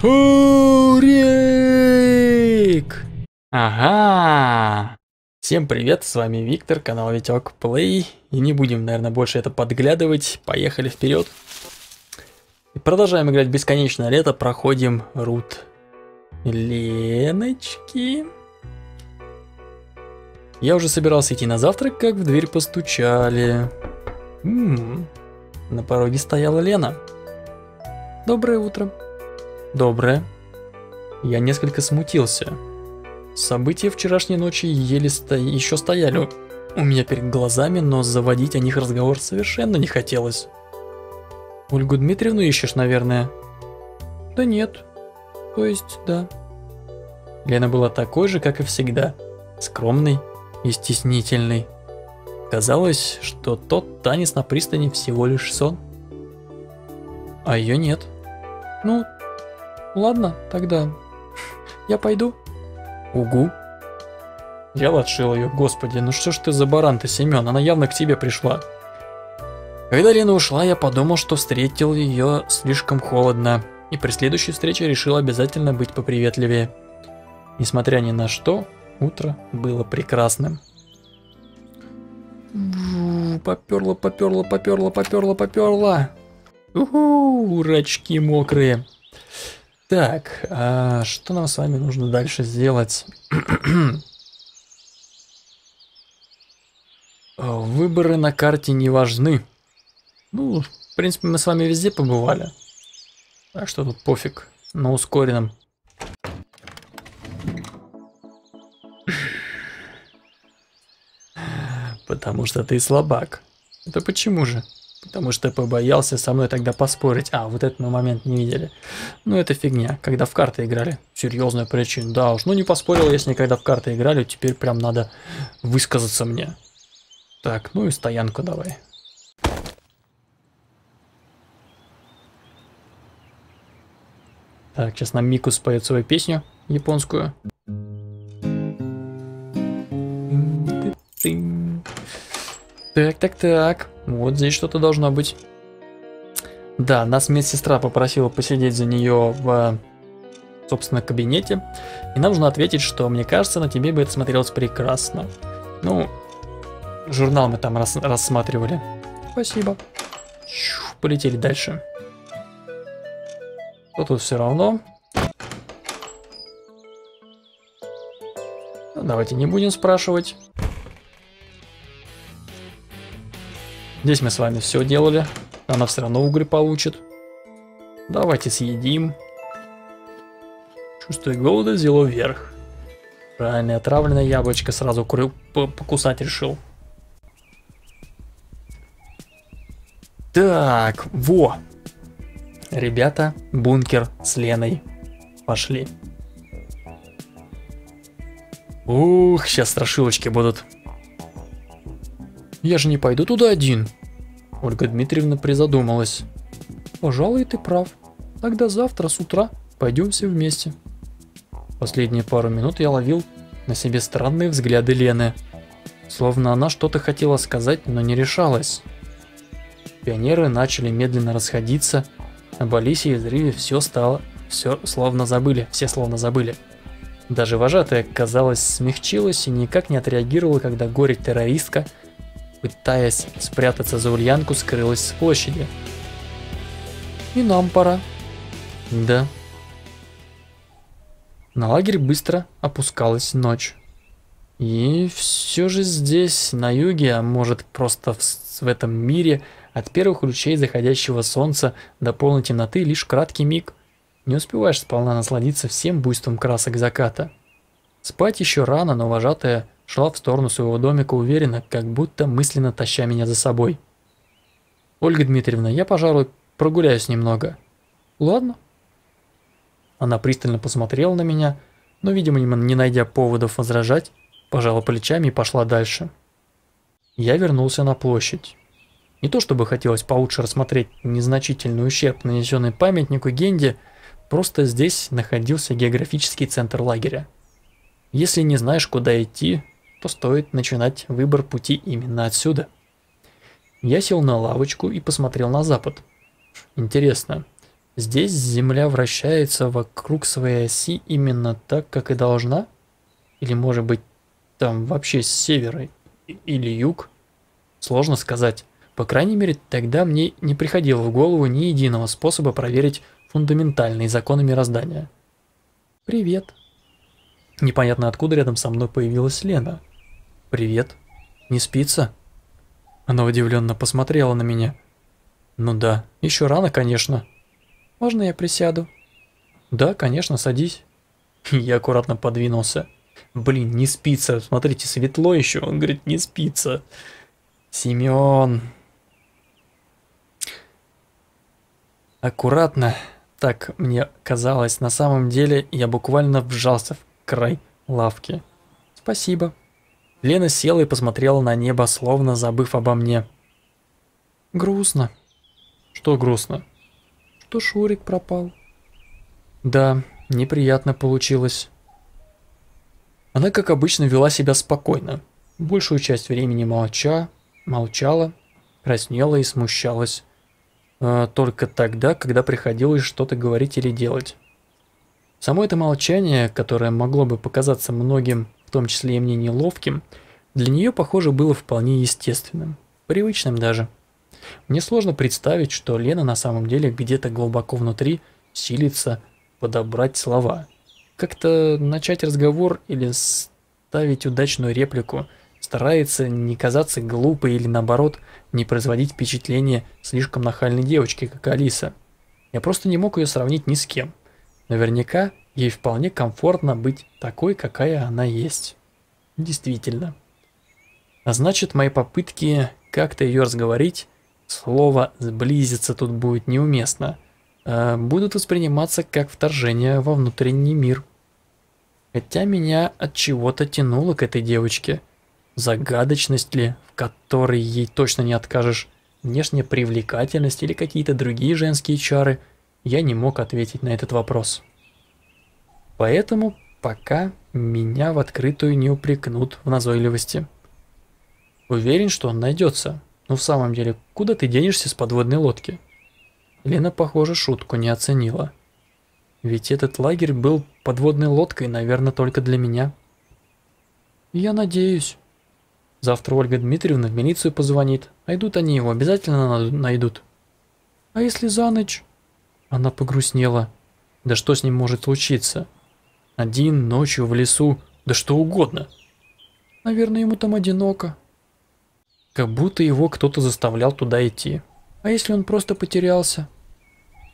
Шурик! Ага! Всем привет, с вами Виктор, канал Витек Плей. И не будем, наверное, больше это подглядывать. Поехали вперед. И продолжаем играть в Бесконечное Лето. Проходим рут Леночки. Я уже собирался идти на завтрак, как в дверь постучали. На пороге стояла Лена. Доброе утро. Доброе. Я несколько смутился. События вчерашней ночи еле еще стояли у меня перед глазами, но заводить о них разговор совершенно не хотелось. Ольгу Дмитриевну ищешь, наверное? Да нет. То есть, да. Лена была такой же, как и всегда. Скромной и стеснительной. Казалось, что тот танец на пристани всего лишь сон. А ее нет. Ну, ладно, тогда я пойду. Угу. Я отшил ее. Господи, ну что ж ты за баран-то, Семен? Она явно к тебе пришла. Когда Лена ушла, я подумал, что встретил ее слишком холодно. И при следующей встрече решил обязательно быть поприветливее. Несмотря ни на что, утро было прекрасным. Попёрло. Уху, рачки мокрые. Так, а что нам с вами нужно дальше сделать? Выборы на карте не важны. Ну, в принципе, мы с вами везде побывали. Так что тут пофиг, на ускоренном. Потому что ты слабак. Это почему же? Потому что побоялся со мной тогда поспорить. А, вот этот мы момент не видели. Ну, это фигня. Когда в карты играли. Серьезная причина. Да уж, ну не поспорил, если когда в карты играли. Теперь прям надо высказаться мне. Так, ну и стоянку давай. Так, сейчас нам Мику споет свою песню японскую. Так. Вот здесь что-то должно быть. Да, нас медсестра попросила посидеть за нее в, собственно, кабинете. И нам нужно ответить, что, мне кажется, на тебе бы это смотрелось прекрасно. Ну, журнал мы там рассматривали. Спасибо. Полетели дальше. Но тут все равно. Давайте не будем спрашивать. Здесь мы с вами все делали. Она все равно угры получит. Давайте съедим. Чувство голода взяло вверх. Правильно, отравленное яблочко сразу покусать решил. Так, во. Ребята, бункер с Леной. Пошли. Ух, сейчас страшилочки будут. Я же не пойду туда один. Ольга Дмитриевна призадумалась. Пожалуй, ты прав. Тогда завтра с утра пойдем все вместе. Последние пару минут я ловил на себе странные взгляды Лены. Словно она что-то хотела сказать, но не решалась. Пионеры начали медленно расходиться. Об Алисе и взрыве все словно забыли. Даже вожатая, казалось, смягчилась и никак не отреагировала, когда горе-террористка, пытаясь спрятаться за Ульянку, скрылась с площади. И нам пора. Да. На лагерь быстро опускалась ночь. И все же здесь, на юге, а может просто в этом мире, от первых лучей заходящего солнца до полной темноты лишь краткий миг. Не успеваешь сполна насладиться всем буйством красок заката. Спать еще рано, но вожатая шла в сторону своего домика уверенно, как будто мысленно таща меня за собой. «Ольга Дмитриевна, я, пожалуй, прогуляюсь немного». «Ладно». Она пристально посмотрела на меня, но, видимо, не найдя поводов возражать, пожала плечами и пошла дальше. Я вернулся на площадь. Не то чтобы хотелось получше рассмотреть незначительный ущерб, нанесенный памятнику Генди, просто здесь находился географический центр лагеря. Если не знаешь, куда идти, то стоит начинать выбор пути именно отсюда. Я сел на лавочку и посмотрел на запад. Интересно, Здесь Земля вращается вокруг своей оси именно так, как и должна? Или, может быть, там вообще с севера или юг? Сложно сказать. По крайней мере, тогда мне не приходило в голову ни единого способа проверить фундаментальные законы мироздания. «Привет». Непонятно откуда рядом со мной появилась Лена. «Привет. Не спится?» Она удивленно посмотрела на меня. «Ну да, еще рано, конечно». «Можно я присяду?» «Да, конечно, садись». Я аккуратно подвинулся. «Блин, не спится, смотрите, светло еще». Он говорит, не спится. Семен. Аккуратно, так мне казалось, на самом деле я буквально вжался в край лавки. «Спасибо». Лена села и посмотрела на небо, словно забыв обо мне. «Грустно». «Что грустно?» «Что Шурик пропал». «Да, неприятно получилось». Она, как обычно, вела себя спокойно. Большую часть времени молчала, краснела и смущалась. Только тогда, когда приходилось что-то говорить или делать. Само это молчание, которое могло бы показаться многим, в том числе и мне, неловким, для нее, похоже, было вполне естественным, привычным даже. Мне сложно представить, что Лена на самом деле где-то глубоко внутри силится подобрать слова. Как-то начать разговор или ставить удачную реплику, старается не казаться глупой или, наоборот, не производить впечатление слишком нахальной девочки, как Алиса. Я просто не мог ее сравнить ни с кем. Наверняка ей вполне комфортно быть такой, какая она есть. Действительно. А значит, мои попытки как-то ее разговорить, слово «сблизиться» тут будет неуместно, будут восприниматься как вторжение во внутренний мир. Хотя меня от чего-то тянуло к этой девочке. Загадочность ли, в которой ей точно не откажешь, внешняя привлекательность или какие-то другие женские чары – я не мог ответить на этот вопрос. Поэтому пока меня в открытую не упрекнут в назойливости. Уверен, что он найдется. Но в самом деле, куда ты денешься с подводной лодки? Лена, похоже, шутку не оценила. Ведь этот лагерь был подводной лодкой, наверное, только для меня. Я надеюсь. Завтра Ольга Дмитриевна в милицию позвонит. Найдут они его, обязательно найдут. А если за ночь? Она погрустнела. Да что с ним может случиться? Один, ночью, в лесу, да что угодно. Наверное, ему там одиноко. Как будто его кто-то заставлял туда идти. А если он просто потерялся?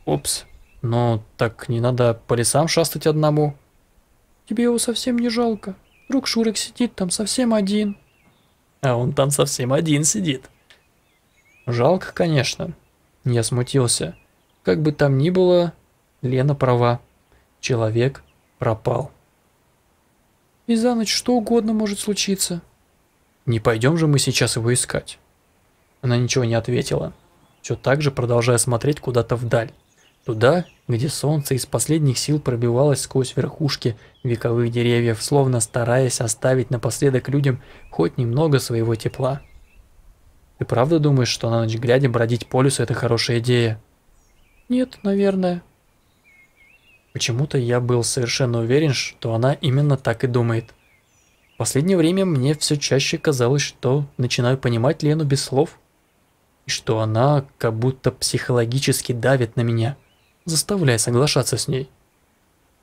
Опс, но так не надо по лесам шастать одному. Тебе его совсем не жалко. Вдруг Шурик сидит там совсем один. А он там совсем один сидит. Жалко, конечно. Я смутился. Как бы там ни было, Лена права. Человек пропал. И за ночь что угодно может случиться. Не пойдем же мы сейчас его искать. Она ничего не ответила, все так же продолжая смотреть куда-то вдаль. Туда, где солнце из последних сил пробивалось сквозь верхушки вековых деревьев, словно стараясь оставить напоследок людям хоть немного своего тепла. Ты правда думаешь, что на ночь глядя бродить по лесу – это хорошая идея? Нет, наверное. Почему-то я был совершенно уверен, что она именно так и думает. В последнее время мне все чаще казалось, что начинаю понимать Лену без слов. И что она как будто психологически давит на меня, заставляя соглашаться с ней.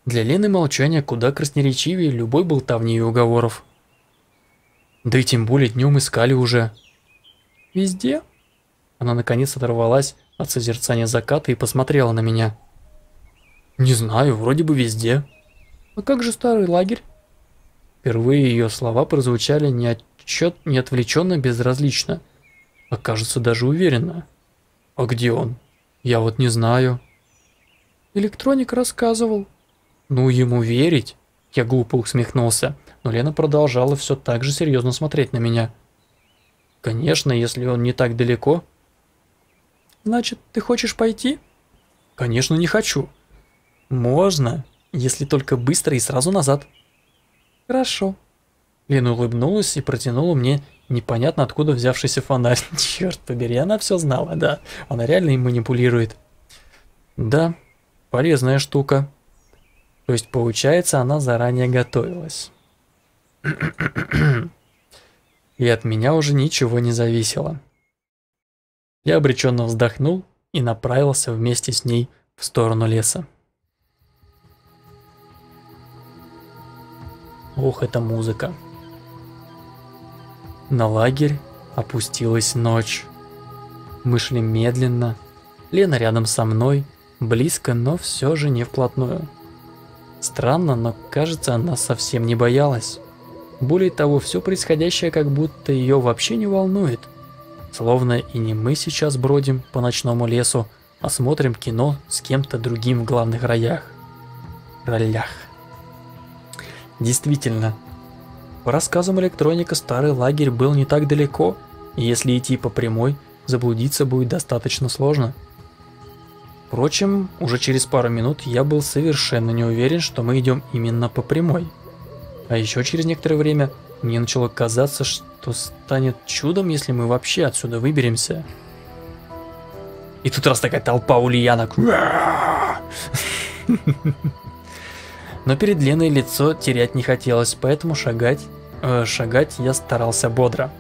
Для Лены молчание куда красноречивее любой болтовни и уговоров. Да и тем более днем искали уже. Везде? Она наконец оторвалась от созерцания заката и посмотрела на меня. Не знаю, вроде бы везде. А как же старый лагерь? Впервые ее слова прозвучали неотвлеченно, безразлично, а кажется даже уверенно. А где он? Я вот не знаю. Электроник рассказывал. Ну ему верить? Я глупо усмехнулся, но Лена продолжала все так же серьезно смотреть на меня. Конечно, если он не так далеко. Значит, ты хочешь пойти? Конечно, не хочу. Можно, если только быстро и сразу назад. Хорошо. Лена улыбнулась и протянула мне непонятно откуда взявшийся фонарь. Черт побери, она все знала, да. Она реально им манипулирует. Да, Полезная штука. То есть, получается, она заранее готовилась. И от меня уже ничего не зависело. Я обреченно вздохнул и направился вместе с ней в сторону леса. Ох, это музыка. На лагерь опустилась ночь. Мы шли медленно. Лена рядом со мной, близко, но все же не вплотную. Странно, но кажется, она совсем не боялась. Более того, все происходящее как будто ее вообще не волнует. Словно и не мы сейчас бродим по ночному лесу, а смотрим кино с кем-то другим в главных ролях. Действительно, по рассказам Электроника, старый лагерь был не так далеко, и если идти по прямой, заблудиться будет достаточно сложно. Впрочем, уже через пару минут я был совершенно не уверен, что мы идем именно по прямой. А еще через некоторое время мне начало казаться, что станет чудом, если мы вообще отсюда выберемся. И тут раз такая толпа ульянок. Но перед Леной лицо терять не хотелось, поэтому шагать я старался бодро.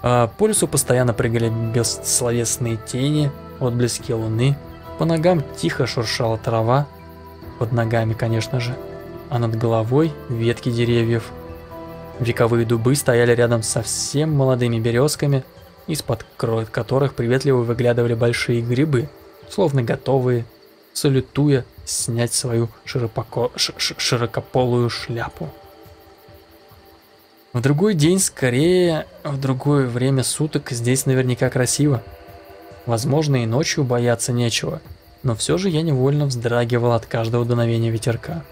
По лесу постоянно прыгали бессловесные тени, отблески луны, по ногам тихо шуршала трава, под ногами, конечно же, а над головой ветки деревьев. Вековые дубы стояли рядом со совсем молодыми березками, из-под крон которых приветливо выглядывали большие грибы, словно готовые, салютуя, снять свою широкополую шляпу. В другой день, скорее, в другое время суток здесь наверняка красиво. Возможно, и ночью бояться нечего, но все же я невольно вздрагивал от каждого дуновения ветерка.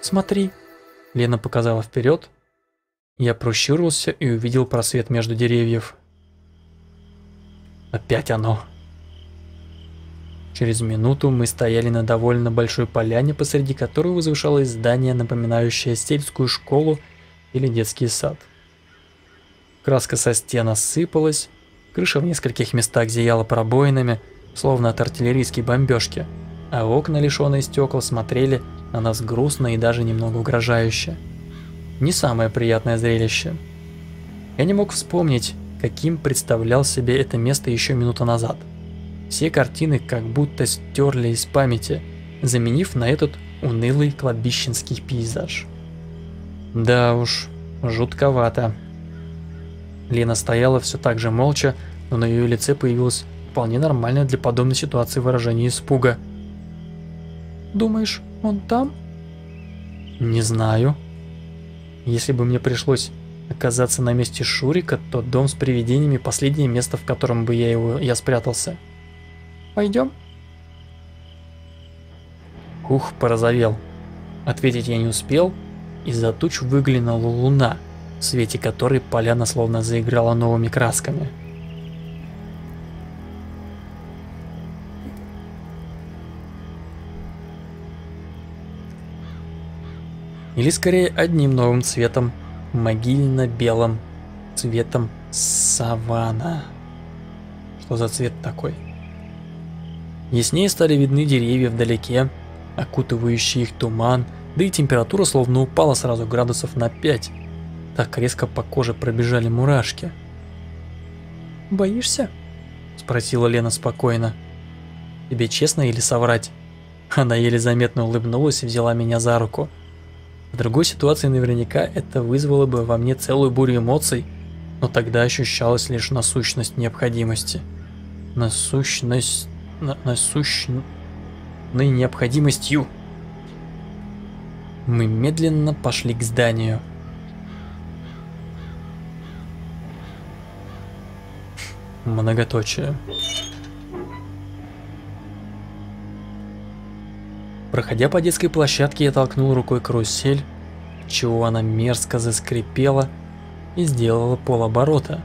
«Смотри!» — Лена показала вперед. Я прищурился и увидел просвет между деревьев. Опять оно. Через минуту мы стояли на довольно большой поляне, посреди которой возвышалось здание, напоминающее сельскую школу или детский сад. Краска со стен осыпалась, крыша в нескольких местах зияла пробоинами, словно от артиллерийской бомбежки, а окна, лишенные стекол, смотрели на нас грустно и даже немного угрожающе. Не самое приятное зрелище. Я не мог вспомнить, каким представлял себе это место еще минуту назад. Все картины как будто стерли из памяти, заменив на этот унылый кладбищенский пейзаж. Да уж, жутковато. Лена стояла все так же молча, но на ее лице появилось вполне нормальное для подобной ситуации выражение испуга. «Думаешь, он там?» «Не знаю. Если бы мне пришлось оказаться на месте Шурика, то дом с привидениями – последнее место, в котором бы я спрятался. Пойдем?» Ух, порозовел. Ответить я не успел. Из-за туч выглянула луна, в свете которой поляна словно заиграла новыми красками. Или скорее одним новым цветом, могильно-белым цветом савана. Что за цвет такой? Яснее стали видны деревья вдалеке, окутывающие их туман, да и температура словно упала сразу градусов на 5. Так резко по коже пробежали мурашки. «Боишься?» – спросила Лена спокойно. «Тебе честно или соврать?» Она еле заметно улыбнулась и взяла меня за руку. В другой ситуации наверняка это вызвало бы во мне целую бурю эмоций, но тогда ощущалась лишь насущность необходимости. Насущной необходимостью. Мы медленно пошли к зданию. Многоточие. Проходя по детской площадке, я толкнул рукой карусель, чего она мерзко заскрипела и сделала полоборота.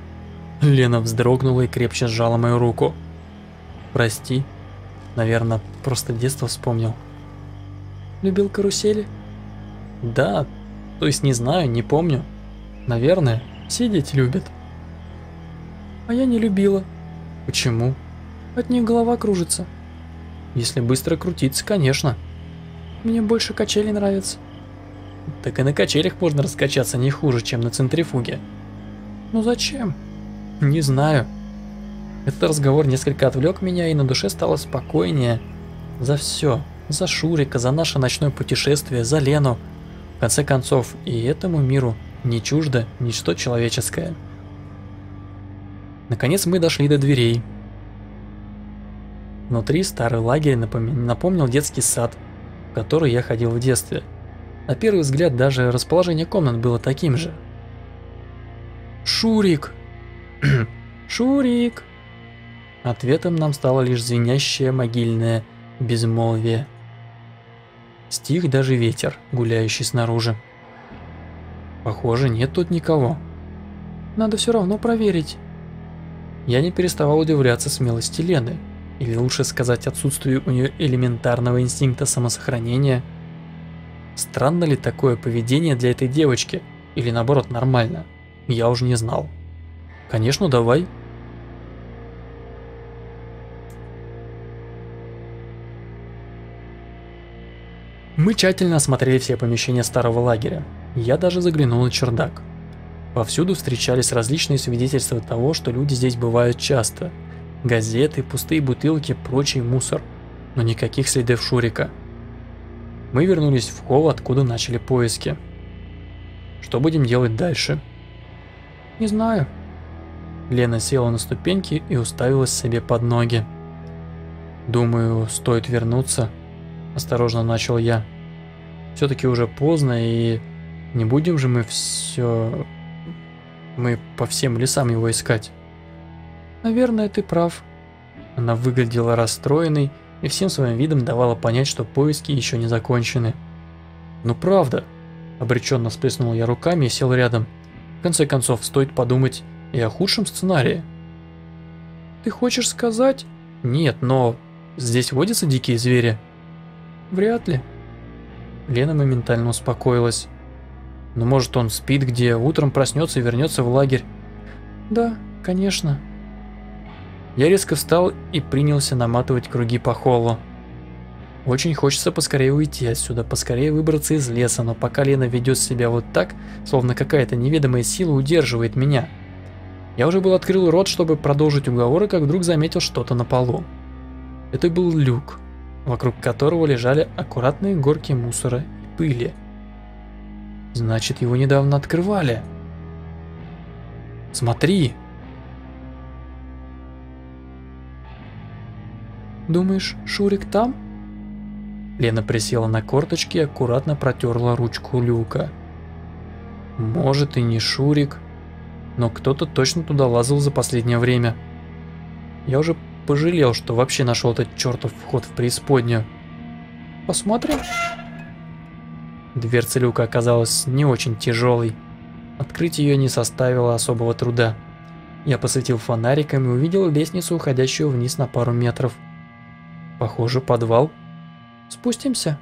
Лена вздрогнула и крепче сжала мою руку. «Прости, наверное, просто детство вспомнил». «Любил карусели?» «Да, то есть не знаю, не помню. Наверное, все дети любят». «А я не любила». «Почему?» «От них голова кружится». Если быстро крутиться, конечно. Мне больше качели нравятся. Так и на качелях можно раскачаться не хуже, чем на центрифуге. Ну зачем? Не знаю. Этот разговор несколько отвлек меня, и на душе стало спокойнее. За все. За Шурика, за наше ночное путешествие, за Лену. В конце концов, и этому миру не чуждо ничто человеческое. Наконец мы дошли до дверей. Внутри старый лагерь напомнил детский сад, в который я ходил в детстве. На первый взгляд даже расположение комнат было таким же. «Шурик! Шурик!» Ответом нам стало лишь звенящее могильное безмолвие. Стих даже ветер, гуляющий снаружи. Похоже, нет тут никого. Надо все равно проверить. Я не переставал удивляться смелости Лены, или лучше сказать, отсутствию у нее элементарного инстинкта самосохранения. Странно ли такое поведение для этой девочки, или наоборот нормально, я уже не знал. Конечно, давай. Мы тщательно осмотрели все помещения старого лагеря, я даже заглянул на чердак. Повсюду встречались различные свидетельства того, что люди здесь бывают часто. Газеты, пустые бутылки, прочий мусор, но никаких следов Шурика. Мы вернулись в холл, откуда начали поиски. Что будем делать дальше? Не знаю. Лена села на ступеньки и уставилась себе под ноги. Думаю, стоит вернуться. Осторожно начал я. Все-таки уже поздно, и не будем же мы все... Мы по всем лесам его искать. Наверное, ты прав. Она выглядела расстроенной и всем своим видом давала понять, что поиски еще не закончены. Ну правда, обреченно всплеснул я руками и сел рядом. В конце концов, стоит подумать и о худшем сценарии. Ты хочешь сказать? Нет, но здесь водятся дикие звери. Вряд ли. Лена моментально успокоилась. Но может, он спит где, утром проснется и вернется в лагерь? Да, конечно. Я резко встал и принялся наматывать круги по холлу. Очень хочется поскорее уйти отсюда, поскорее выбраться из леса, но пока Лена ведет себя вот так, словно какая-то неведомая сила удерживает меня. Я уже был открыл рот, чтобы продолжить уговоры, как вдруг заметил что-то на полу. Это был люк, вокруг которого лежали аккуратные горки мусора и пыли. Значит, его недавно открывали. Смотри. Думаешь, Шурик там? Лена присела на корточки и аккуратно протерла ручку люка. Может, и не Шурик, но кто-то точно туда лазал за последнее время. Я уже пожалел, что вообще нашел этот чертов вход в преисподнюю. Посмотрим. Дверца люка оказалась не очень тяжелой. Открыть ее не составило особого труда. Я посветил фонариком и увидел лестницу, уходящую вниз на пару метров. Похоже, подвал. Спустимся.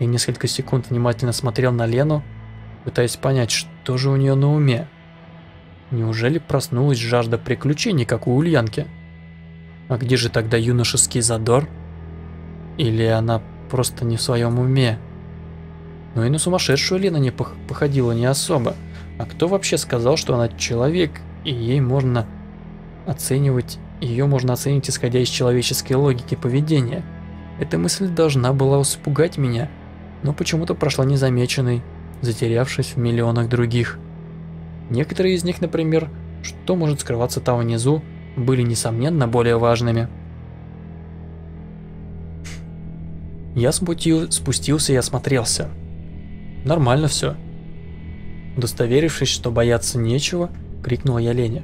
Я несколько секунд внимательно смотрел на Лену, пытаясь понять, что же у нее на уме. Неужели проснулась жажда приключений, как у Ульянки? А где же тогда юношеский задор? Или она просто не в своем уме? Ну и на сумасшедшую Лена не походила не особо. А кто вообще сказал, что она человек, и ее можно оценить исходя из человеческой логики поведения? Эта мысль должна была испугать меня, но почему-то прошла незамеченной, затерявшись в миллионах других. Некоторые из них, например, что может скрываться там внизу, были, несомненно, более важными. Я спустился и осмотрелся. Нормально все. Удостоверившись, что бояться нечего, крикнула я Лене.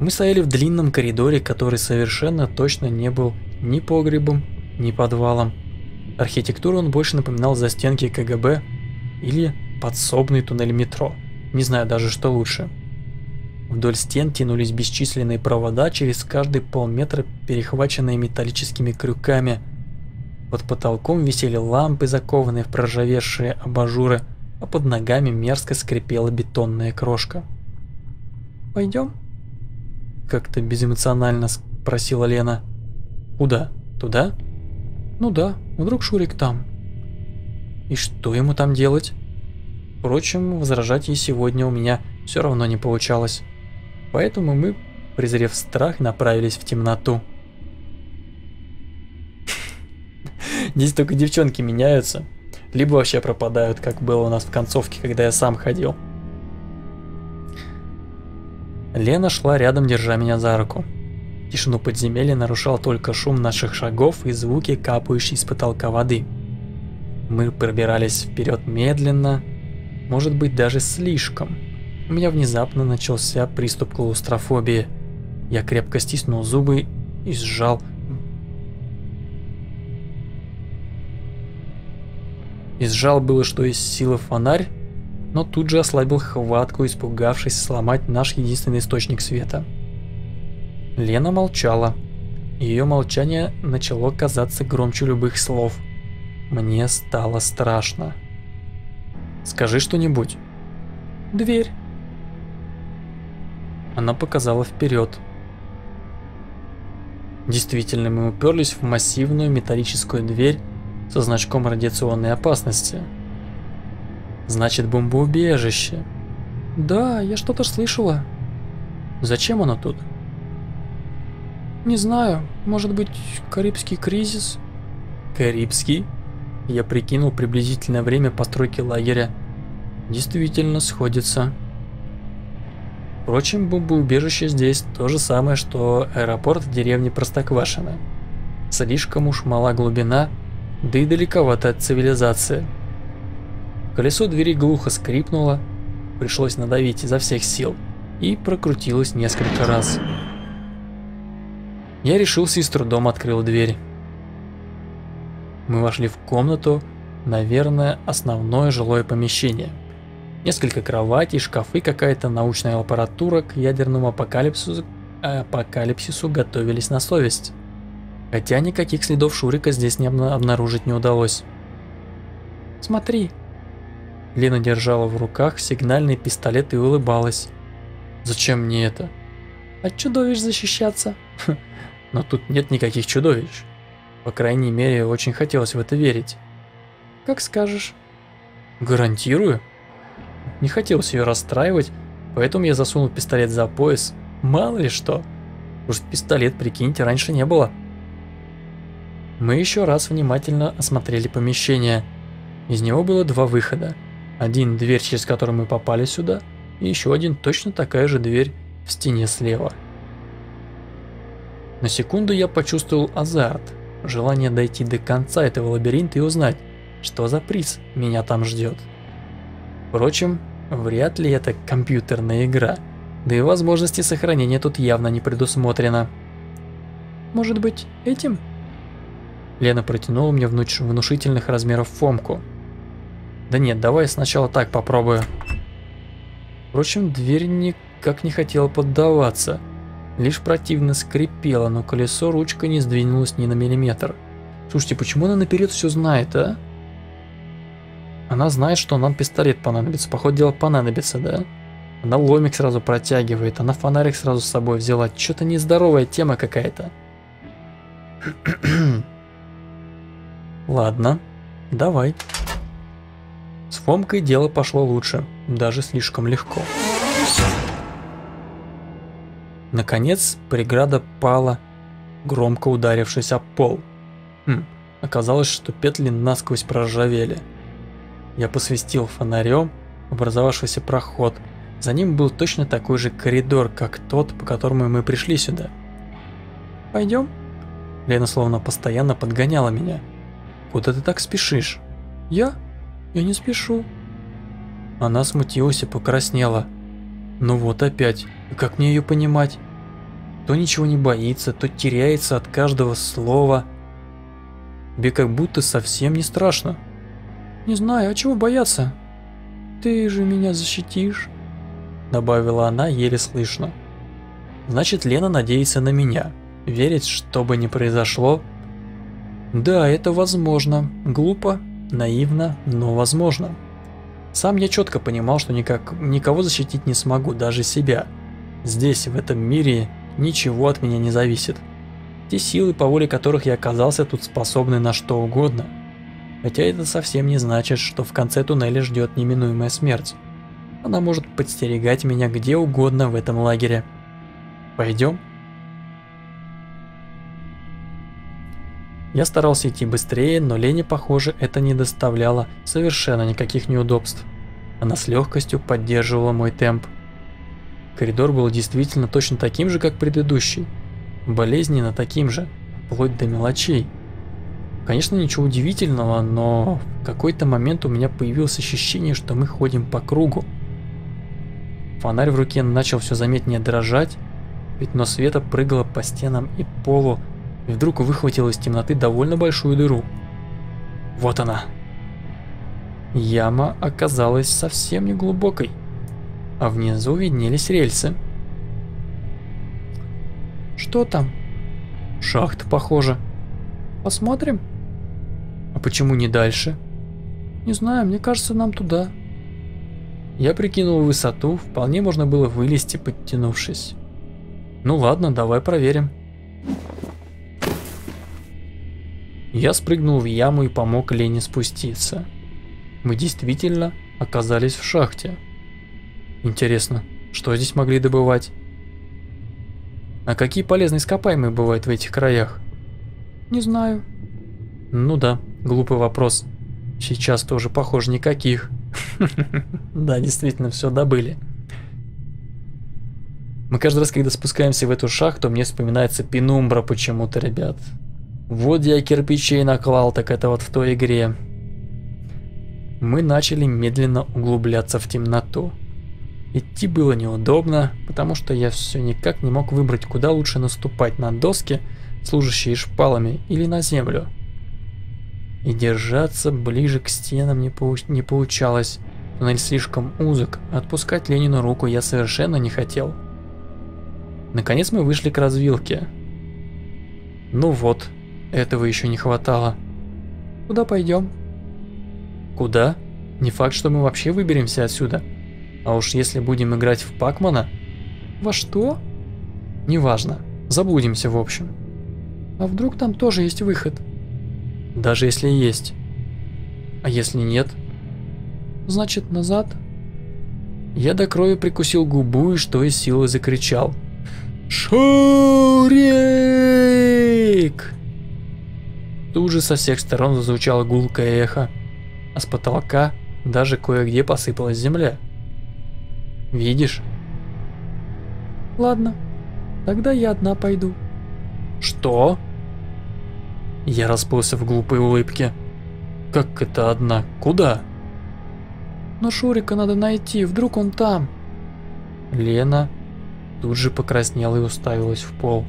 Мы стояли в длинном коридоре, который совершенно точно не был ни погребом, ни подвалом. Архитектуру он больше напоминал застенки КГБ или подсобный туннель метро. Не знаю даже, что лучше. Вдоль стен тянулись бесчисленные провода, через каждые полметра перехваченные металлическими крюками. Под потолком висели лампы, закованные в проржавевшие абажуры, а под ногами мерзко скрипела бетонная крошка. «Пойдем?» — как-то безэмоционально спросила Лена. «Куда? Туда? Ну да, вдруг Шурик там. И что ему там делать? Впрочем, возражать ей сегодня у меня все равно не получалось. Поэтому мы, презрев страх, направились в темноту. Здесь только девчонки меняются. Либо вообще пропадают, как было у нас в концовке, когда я сам ходил. Лена шла рядом, держа меня за руку. Тишину подземелья нарушал только шум наших шагов и звуки, капающие с потолка воды. Мы пробирались вперед медленно, может быть даже слишком. У меня внезапно начался приступ клаустрофобии. Я крепко стиснул зубы и сжал. Было что из силы фонарь, но тут же ослабил хватку, испугавшись сломать наш единственный источник света. Лена молчала. Ее молчание начало казаться громче любых слов. Мне стало страшно. «Скажи что-нибудь». «Дверь». Она показала вперед. Действительно, мы уперлись в массивную металлическую дверь со значком радиационной опасности. Значит, бомбоубежище. Да, я что-то слышала. Зачем оно тут? Не знаю, может быть, Карибский кризис? Карибский? Я прикинул приблизительное время постройки лагеря. Действительно сходится. Впрочем, бомбоубежище здесь то же самое, что аэропорт в деревне Простоквашино. Слишком уж мала глубина, да и далековато от цивилизации. Колесо двери глухо скрипнуло, пришлось надавить изо всех сил, и прокрутилось несколько раз. Я решился и с трудом открыл дверь. Мы вошли в комнату, наверное, основное жилое помещение. Несколько кроватей, шкафы, какая-то научная аппаратура к ядерному апокалипсису готовились на совесть. Хотя никаких следов Шурика здесь не обнаружить не удалось. «Смотри». Лена держала в руках сигнальный пистолет и улыбалась. «Зачем мне это?» «От чудовищ защищаться». Но тут нет никаких чудовищ. По крайней мере, очень хотелось в это верить. Как скажешь. Гарантирую. Не хотелось ее расстраивать, поэтому я засунул пистолет за пояс. Мало ли что. Уж пистолет, прикиньте, раньше не было. Мы еще раз внимательно осмотрели помещение. Из него было два выхода. Один — дверь, через которую мы попали сюда, и еще один — точно такая же дверь в стене слева. На секунду я почувствовал азарт, желание дойти до конца этого лабиринта и узнать, что за приз меня там ждет. Впрочем, вряд ли это компьютерная игра, да и возможности сохранения тут явно не предусмотрено. «Может быть, этим?» Лена протянула мне внушительных размеров фомку. «Да нет, давай сначала так попробую». Впрочем, дверь никак не хотела поддаваться. Лишь противно скрипело, но колесо ручка не сдвинулось ни на миллиметр. Слушайте, почему она наперед все знает, а? Она знает, что нам пистолет понадобится, походу дела понадобится, да? Она ломик сразу протягивает, она фонарик сразу с собой взяла. Что-то нездоровая тема какая-то. Ладно, давай. С Фомкой дело пошло лучше, даже слишком легко. Наконец, преграда пала, громко ударившись об пол. Оказалось, что петли насквозь проржавели. Я посвистел фонарем образовавшийся проход. За ним был точно такой же коридор, как тот, по которому мы пришли сюда. «Пойдем?» Лена словно постоянно подгоняла меня. «Куда ты так спешишь?» «Я? Я не спешу». Она смутилась и покраснела. Ну вот опять, как мне ее понимать? То ничего не боится, то теряется от каждого слова. Тебе как будто совсем не страшно. Не знаю, а чего бояться? Ты же меня защитишь, добавила она еле слышно. Значит, Лена надеется на меня, верит, что бы ни произошло. Да, это возможно, глупо, наивно, но возможно. Сам я четко понимал, что никого защитить не смогу, даже себя. Здесь, в этом мире, ничего от меня не зависит. Те силы, по воле которых я оказался тут, способны на что угодно. Хотя это совсем не значит, что в конце туннеля ждет неминуемая смерть. Она может подстерегать меня где угодно в этом лагере. Пойдем? Я старался идти быстрее, но Лене, похоже, это не доставляло совершенно никаких неудобств. Она с легкостью поддерживала мой темп. Коридор был действительно точно таким же, как предыдущий. Болезненно таким же, вплоть до мелочей. Конечно, ничего удивительного, но в какой-то момент у меня появилось ощущение, что мы ходим по кругу. Фонарь в руке начал все заметнее дрожать, пятно света прыгало по стенам и полу, и вдруг выхватило из темноты довольно большую дыру. Вот она. Яма оказалась совсем не глубокой, а внизу виднелись рельсы. Что там? Шахта, похоже. Посмотрим. А почему не дальше? Не знаю, мне кажется, нам туда. Я прикинул высоту, вполне можно было вылезти, подтянувшись. Ну ладно, давай проверим. Я спрыгнул в яму и помог Лене спуститься. Мы действительно оказались в шахте. Интересно, что здесь могли добывать? А какие полезные ископаемые бывают в этих краях? Не знаю. Ну да, глупый вопрос. Сейчас тоже, похоже, никаких. Да, действительно, все добыли. Мы каждый раз, когда спускаемся в эту шахту, мне вспоминается Пенумбра почему-то, ребят. Вот я кирпичей наклал, так это вот в той игре. Мы начали медленно углубляться в темноту. Идти было неудобно, потому что я все никак не мог выбрать, куда лучше наступать, на доски, служащие шпалами, или на землю. И держаться ближе к стенам не получалось, туннель слишком узок, отпускать Ленину руку я совершенно не хотел. Наконец мы вышли к развилке. Ну вот, этого еще не хватало. Куда пойдем? Куда? Не факт, что мы вообще выберемся отсюда. А уж если будем играть в Пакмана... Во что? Неважно, заблудимся в общем. А вдруг там тоже есть выход? Даже если есть. А если нет? Значит, назад? Я до крови прикусил губу и что из силы закричал. Шурик! Тут же со всех сторон зазвучало гулкое эхо, а с потолка даже кое-где посыпалась земля. Видишь? Ладно, тогда я одна пойду. Что? Я расплылся в глупой улыбке. Как это одна? Куда? Но Шурика надо найти, вдруг он там. Лена тут же покраснела и уставилась в пол.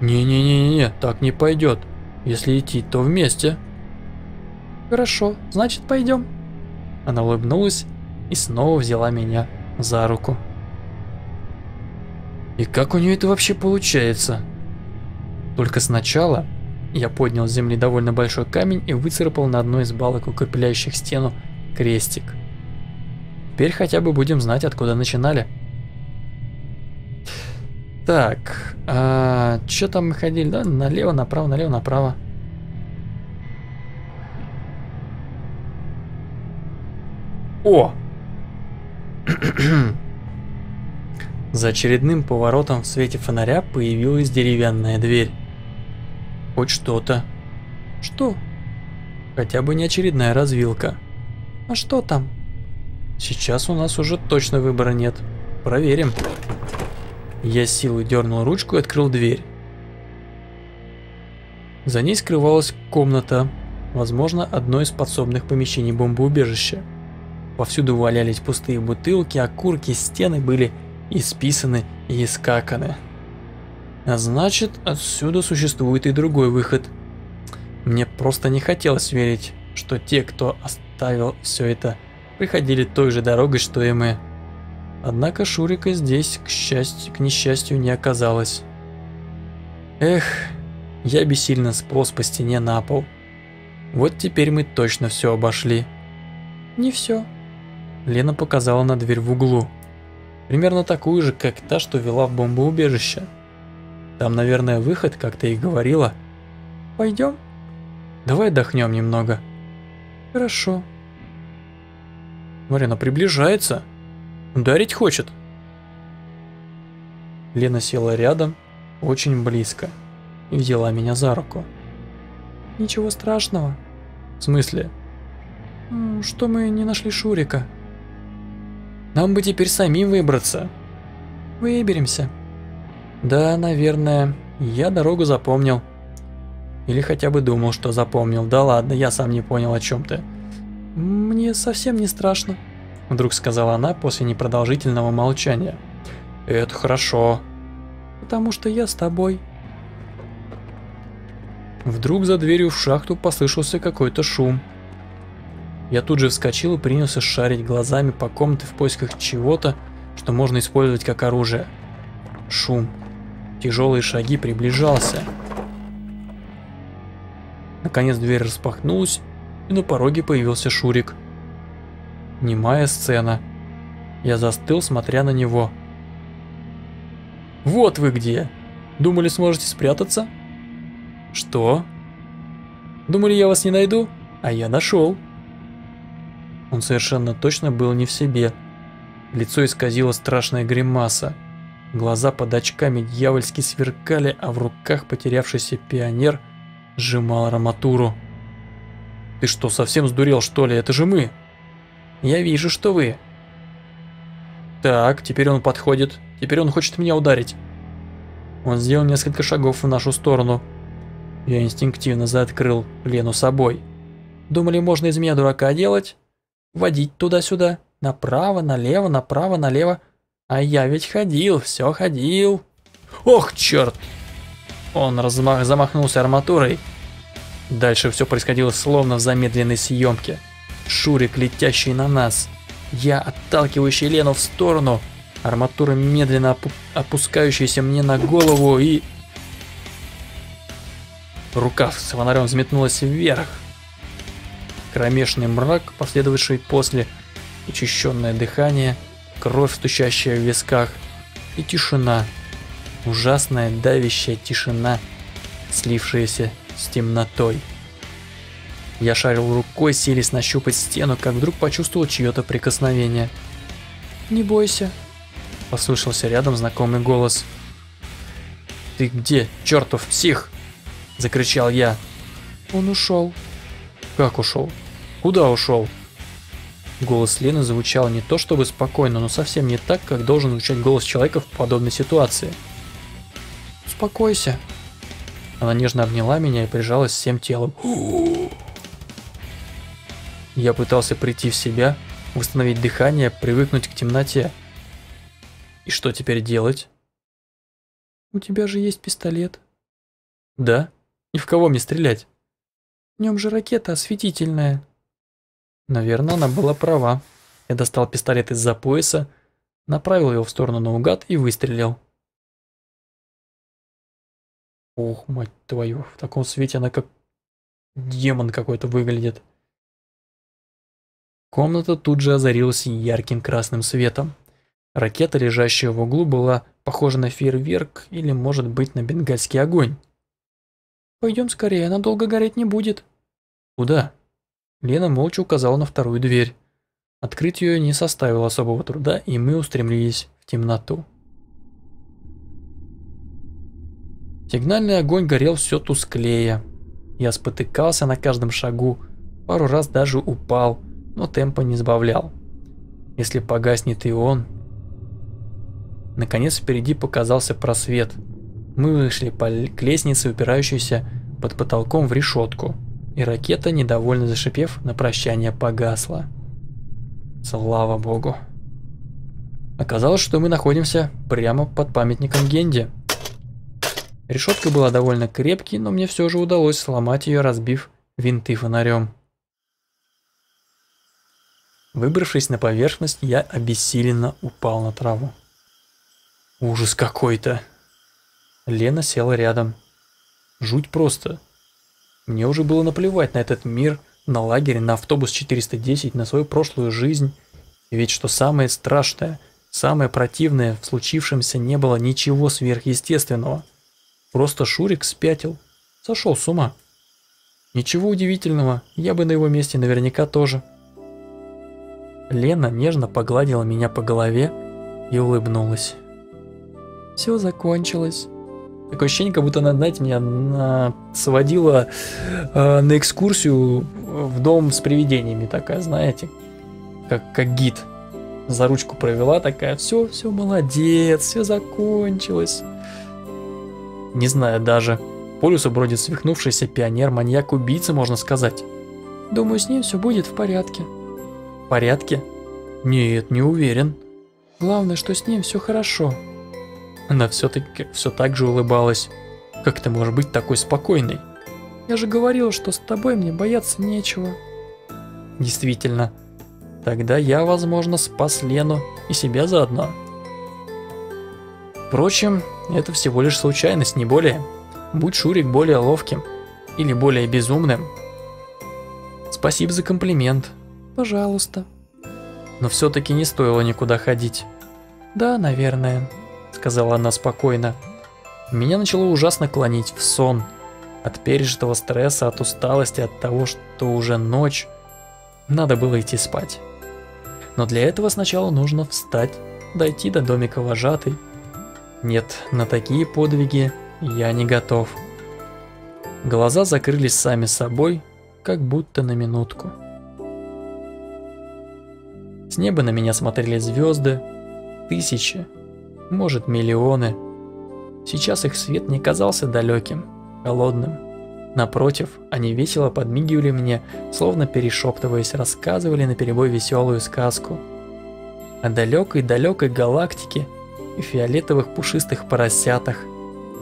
Не-не-не-не, так не пойдет. Если идти, то вместе. Хорошо, значит пойдем. Она улыбнулась и снова взяла меня за руку. И как у нее это вообще получается? Только сначала я поднял с земли довольно большой камень и выцарапал на одной из балок, укрепляющих стену, крестик. Теперь хотя бы будем знать, откуда начинали. Так, что там мы ходили? Да, налево, направо, налево, направо. О! За очередным поворотом в свете фонаря появилась деревянная дверь. Хоть что-то. Что? Хотя бы не очередная развилка. А что там? Сейчас у нас уже точно выбора нет. Проверим. Я с силой дернул ручку и открыл дверь. За ней скрывалась комната, возможно, одно из подсобных помещений бомбоубежища. Повсюду валялись пустые бутылки, окурки, стены были исписаны и искаканы. А значит, отсюда существует и другой выход. Мне просто не хотелось верить, что те, кто оставил все это, приходили той же дорогой, что и мы. Однако Шурика здесь, к несчастью, не оказалось. Эх, я бессильно сполз по стене на пол. Вот теперь мы точно все обошли. Не все. Лена показала на дверь в углу, примерно такую же, как та, что вела в бомбоубежище. Там, наверное, выход, как ты и говорила. Пойдем? Давай отдохнем немного. Хорошо. Смотри, она приближается. Ударить хочет. Лена села рядом, очень близко, и взяла меня за руку. Ничего страшного. В смысле? Что мы не нашли Шурика? Нам бы теперь самим выбраться. Выберемся. Да, наверное, я дорогу запомнил. Или хотя бы думал, что запомнил. Да ладно, я сам не понял, о чем ты. Мне совсем не страшно. Вдруг сказала она после непродолжительного молчания. Это хорошо. Потому что я с тобой. Вдруг за дверью в шахту послышался какой-то шум. Я тут же вскочил и принялся шарить глазами по комнате в поисках чего-то, что можно использовать как оружие. Шум. Тяжелые шаги приближался. Наконец дверь распахнулась, и на пороге появился Шурик. Немая сцена. Я застыл, смотря на него. «Вот вы где! Думали, сможете спрятаться?» «Что? Думали, я вас не найду? А я нашел!» Он совершенно точно был не в себе. Лицо исказило страшная гримаса. Глаза под очками дьявольски сверкали, а в руках потерявшийся пионер сжимал арматуру. «Ты что, совсем сдурел, что ли? Это же мы!» «Я вижу, что вы!» «Так, теперь он подходит. Теперь он хочет меня ударить!» Он сделал несколько шагов в нашу сторону. Я инстинктивно заоткрыл Лену собой. Думали, можно из меня дурака делать? Водить туда-сюда, направо, налево, направо, налево. А я ведь ходил, все ходил. Ох, черт! Он замахнулся арматурой. Дальше все происходило словно в замедленной съемке. Шурик, летящий на нас. Я, отталкивающий Лену в сторону. Арматура, медленно опускающаяся мне на голову и... Рука с фонарем взметнулась вверх. Кромешный мрак, последовавший после, учащенное дыхание, кровь, стучащая в висках, и тишина, ужасная давящая тишина, слившаяся с темнотой. Я шарил рукой, силясь нащупать стену, как вдруг почувствовал чье-то прикосновение. «Не бойся», — послышался рядом знакомый голос. «Ты где, чертов псих?» — закричал я. «Он ушел». «Как ушел? Куда ушел?» Голос Лены звучал не то чтобы спокойно, но совсем не так, как должен звучать голос человека в подобной ситуации. «Успокойся». Она нежно обняла меня и прижалась всем телом. Я пытался прийти в себя, восстановить дыхание, привыкнуть к темноте. И что теперь делать? «У тебя же есть пистолет». «Да? И в кого мне стрелять?» В нем же ракета осветительная. Наверное, она была права. Я достал пистолет из-за пояса, направил его в сторону наугад и выстрелил. Ох, мать твою, в таком свете она как демон какой-то выглядит. Комната тут же озарилась ярким красным светом. Ракета, лежащая в углу, была похожа на фейерверк или, может быть, на бенгальский огонь. «Пойдем скорее, она долго гореть не будет». «Куда?» Лена молча указала на вторую дверь. Открыть ее не составило особого труда, и мы устремились в темноту. Сигнальный огонь горел все тусклее. Я спотыкался на каждом шагу, пару раз даже упал, но темпа не сбавлял. Если погаснет и он... Наконец впереди показался просвет. Мы вышли к лестнице, упирающейся под потолком в решетку, и ракета, недовольно зашипев, на прощание погасла. Слава богу. Оказалось, что мы находимся прямо под памятником Генди. Решетка была довольно крепкой, но мне все же удалось сломать ее, разбив винты фонарем. Выбравшись на поверхность, я обессиленно упал на траву. Ужас какой-то. Лена села рядом. Жуть просто. Мне уже было наплевать на этот мир, на лагерь, на автобус 410, на свою прошлую жизнь. И ведь что самое страшное, самое противное, в случившемся не было ничего сверхъестественного. Просто Шурик спятил. Сошел с ума. Ничего удивительного, я бы на его месте наверняка тоже. Лена нежно погладила меня по голове и улыбнулась. Все закончилось. Такое ощущение, как будто она, знаете, меня сводила на экскурсию в дом с привидениями. Такая, знаете, как гид. За ручку провела такая, все, молодец, все закончилось. Не знаю даже. По лесу бродит свихнувшийся пионер, маньяк-убийца, можно сказать. Думаю, с ним все будет в порядке. В порядке? Нет, не уверен. Главное, что с ним все хорошо. Она все-таки все так же улыбалась. Как ты можешь быть такой спокойной? Я же говорил, что с тобой мне бояться нечего. Действительно. Тогда я, возможно, спас Лену и себя заодно. Впрочем, это всего лишь случайность, не более. Будь Шурик более ловким или более безумным. Спасибо за комплимент. Пожалуйста. Но все-таки не стоило никуда ходить. Да, наверное, сказала она спокойно. Меня начало ужасно клонить в сон. От пережитого стресса, от усталости, от того, что уже ночь. Надо было идти спать. Но для этого сначала нужно встать, дойти до домика вожатой. Нет, на такие подвиги я не готов. Глаза закрылись сами собой, как будто на минутку. С неба на меня смотрели звезды, тысячи, может, миллионы. Сейчас их свет не казался далеким, холодным. Напротив, они весело подмигивали мне, словно перешептываясь, рассказывали наперебой веселую сказку о далекой-далекой галактике и фиолетовых пушистых поросятах,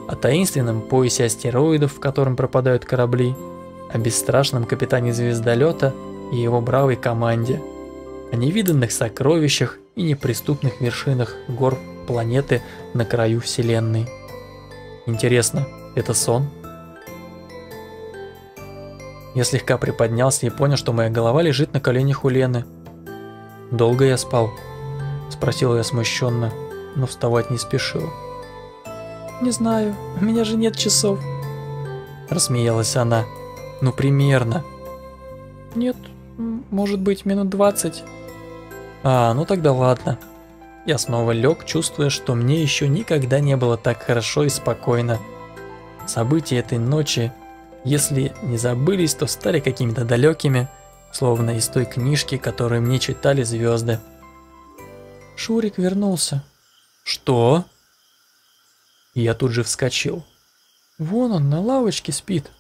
о таинственном поясе астероидов, в котором пропадают корабли, о бесстрашном капитане звездолета и его бравой команде, о невиданных сокровищах и неприступных вершинах гор планеты на краю Вселенной. Интересно, это сон? Я слегка приподнялся и понял, что моя голова лежит на коленях у Лены. «Долго я спал?» – спросил я смущенно, но вставать не спешил. «Не знаю, у меня же нет часов», – рассмеялась она. «Ну, примерно». «Нет, может быть, минут 20». «А, ну тогда ладно». Я снова лег, чувствуя, что мне еще никогда не было так хорошо и спокойно. События этой ночи, если не забылись, то стали какими-то далекими, словно из той книжки, которую мне читали звезды. «Шурик вернулся». «Что?» Я тут же вскочил. «Вон он, на лавочке спит».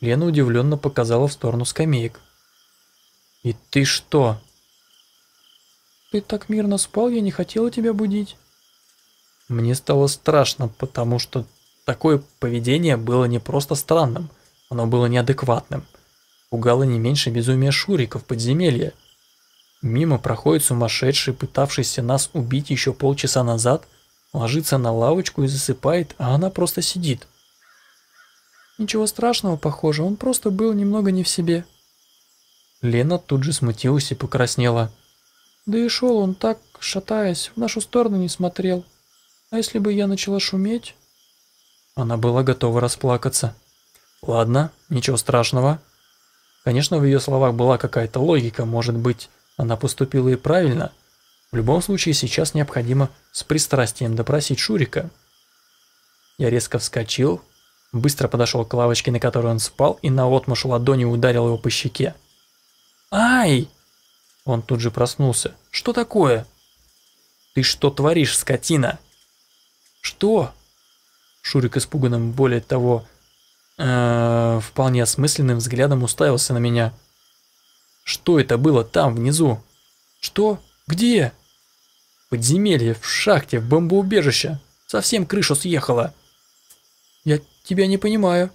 Лена удивленно показала в сторону скамеек. «И ты что?» «Ты так мирно спал, я не хотела тебя будить». Мне стало страшно, потому что такое поведение было не просто странным, оно было неадекватным. Пугало не меньше безумия Шурика в подземелье. Мимо проходит сумасшедший, пытавшийся нас убить еще полчаса назад, ложится на лавочку и засыпает, а она просто сидит. Ничего страшного, похоже, он просто был немного не в себе. Лена тут же смутилась и покраснела. Да и шел он так, шатаясь, в нашу сторону не смотрел. А если бы я начала шуметь? Она была готова расплакаться. Ладно, ничего страшного. Конечно, в ее словах была какая-то логика, может быть, она поступила и правильно. В любом случае, сейчас необходимо с пристрастием допросить Шурика. Я резко вскочил, быстро подошел к лавочке, на которой он спал, и наотмашь ладонью ударил его по щеке. «Ай!» Он тут же проснулся. «Что такое?» «Ты что творишь, скотина?» «Что?» Шурик испуганным, более того, вполне осмысленным взглядом уставился на меня. «Что это было там, внизу?» «Что? Где?» «Подземелье, в шахте, в бомбоубежище. Совсем крышу съехала». «Я тебя не понимаю».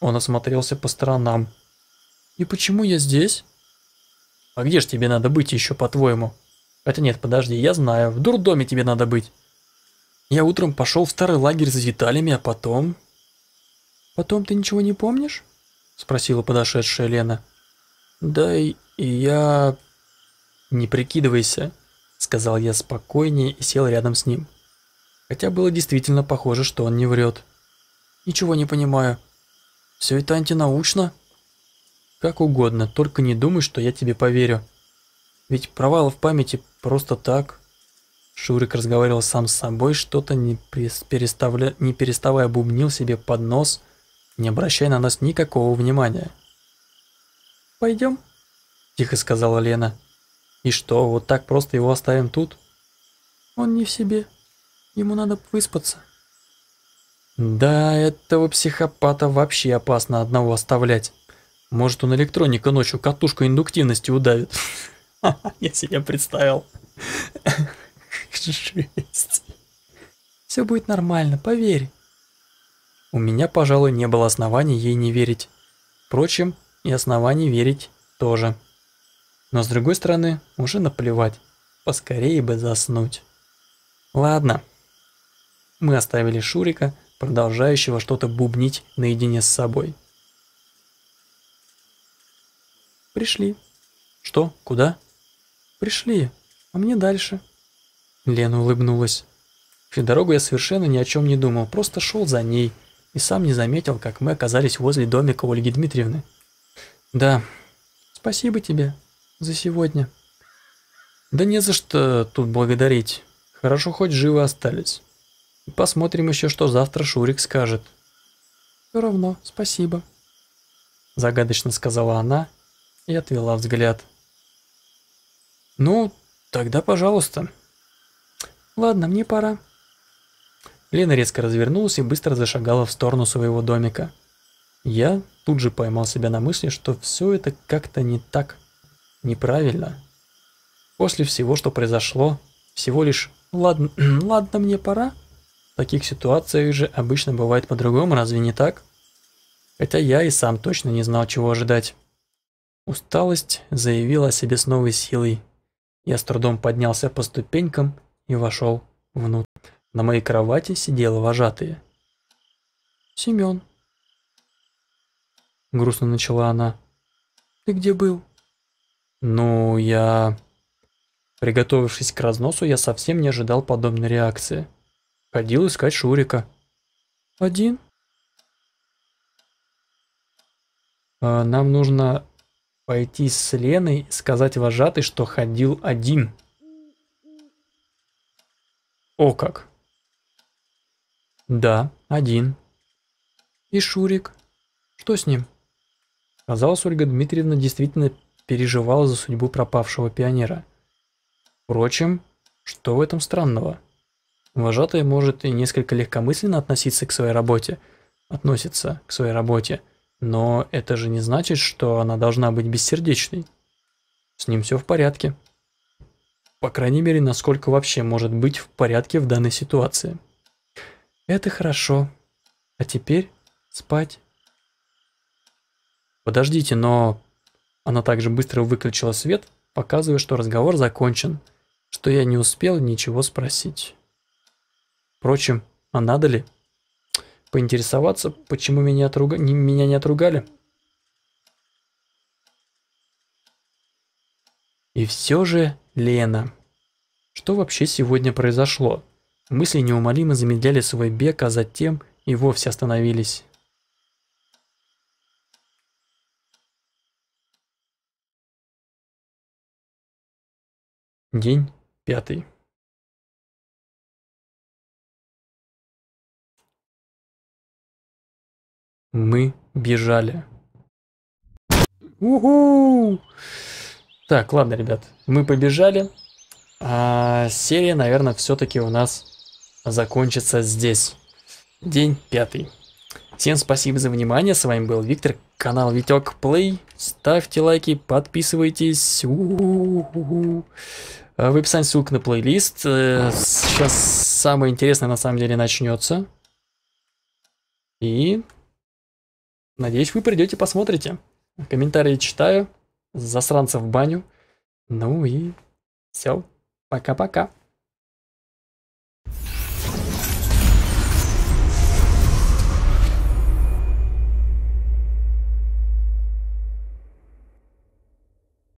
Он осмотрелся по сторонам. «И почему я здесь?» «А где ж тебе надо быть еще, по-твоему?» «Хотя нет, подожди, я знаю, в дурдоме тебе надо быть». «Я утром пошел в старый лагерь за деталями, а потом...» «Потом ты ничего не помнишь?» — спросила подошедшая Лена. «Да и я...» «Не прикидывайся», — сказал я спокойнее и сел рядом с ним. хотя было действительно похоже, что он не врет. «Ничего не понимаю. Все это антинаучно?» «Как угодно, только не думай, что я тебе поверю. Ведь провалы в памяти просто так...» Шурик разговаривал сам с собой, что-то не переставая бубнил себе под нос, не обращая на нас никакого внимания. «Пойдем», – тихо сказала Лена. «И что, вот так просто его оставим тут?» «Он не в себе. Ему надо выспаться». «Да, этого психопата вообще опасно одного оставлять. Может, он электроника ночью катушку индуктивности удавит». Я себя представил. Жесть. «Все будет нормально, поверь». У меня, пожалуй, не было оснований ей не верить. Впрочем, и оснований верить тоже. Но с другой стороны, уже наплевать. Поскорее бы заснуть. Ладно. Мы оставили Шурика, продолжающего что-то бубнить наедине с собой. «Пришли». «Что? Куда?» «Пришли, а мне дальше». Лена улыбнулась. Всю дорогу я совершенно ни о чем не думал, просто шел за ней и сам не заметил, как мы оказались возле домика Ольги Дмитриевны. «Да, спасибо тебе за сегодня». «Да не за что тут благодарить. Хорошо, хоть живы остались. И посмотрим еще, что завтра Шурик скажет». «Все равно, спасибо», – загадочно сказала она и отвела взгляд. «Ну, тогда пожалуйста». «Ладно, мне пора». Лена резко развернулась и быстро зашагала в сторону своего домика. Я тут же поймал себя на мысли, что все это как-то не так, неправильно. После всего, что произошло, всего лишь «ладно, ладно, мне пора». В таких ситуациях же обычно бывает по-другому, разве не так? Хотя я и сам точно не знал, чего ожидать. Усталость заявила о себе с новой силой. Я с трудом поднялся по ступенькам и вошел внутрь. На моей кровати сидела вожатая. «Семен», — грустно начала она, — «ты где был?» «Ну, я...» Приготовившись к разносу, я совсем не ожидал подобной реакции. Ходил искать Шурика. «Один?» «Нам нужно пойти с Леной, сказать вожатой, что ходил один». «О как!» «Да, один». «И Шурик? Что с ним?» Казалось, Ольга Дмитриевна действительно переживала за судьбу пропавшего пионера. Впрочем, что в этом странного? Вожатая может и несколько легкомысленно относиться к своей работе, но это же не значит, что она должна быть бессердечной. С ним все в порядке. По крайней мере, насколько вообще может быть в порядке в данной ситуации. Это хорошо. А теперь спать. Подождите, но... Она также быстро выключила свет, показывая, что разговор закончен, что я не успел ничего спросить. Впрочем, а надо ли поинтересоваться, почему меня не отругали? И все же... Лена. Что вообще сегодня произошло? Мысли неумолимо замедляли свой бег, а затем и вовсе остановились. День 5. Мы бежали. Уху! Так, ладно, ребят, мы побежали, а серия, наверное, все-таки у нас закончится здесь. День 5. Всем спасибо за внимание, с вами был Виктор, канал Витек Плей, ставьте лайки, подписывайтесь, в описании ссылка на плейлист, сейчас самое интересное на самом деле начнется, и надеюсь, вы придете, посмотрите, комментарии читаю. Засранцев в баню. Ну и все. Пока-пока.